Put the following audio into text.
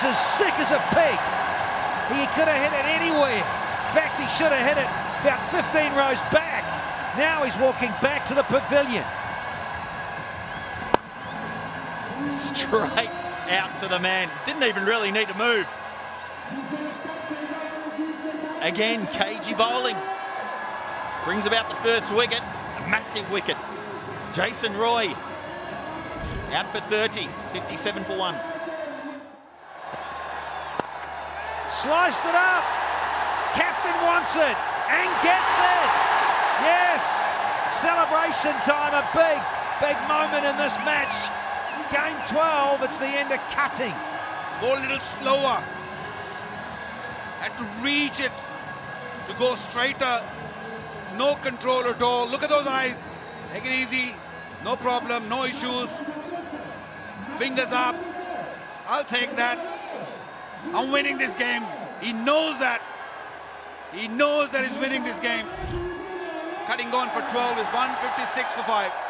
It's as sick as a pig. He could have hit it anywhere. In fact, he should have hit it about 15 rows back. Now he's walking back to the pavilion. Straight out to the man. Didn't even really need to move. Again, cagey bowling. Brings about the first wicket. A massive wicket. Jason Roy out for 30. 57 for 1. Sliced it up. Captain wants it and gets it. Yes. Celebration time. A big, big moment in this match. Game 12. It's the end of cutting. Go a little slower. Had to reach it to go straighter. No control at all. Look at those eyes. Take it easy. No problem. No issues. Fingers up. I'll take that. I'm winning this game. He knows that. He knows that he's winning this game. Cutting on for 12 is 156 for 5.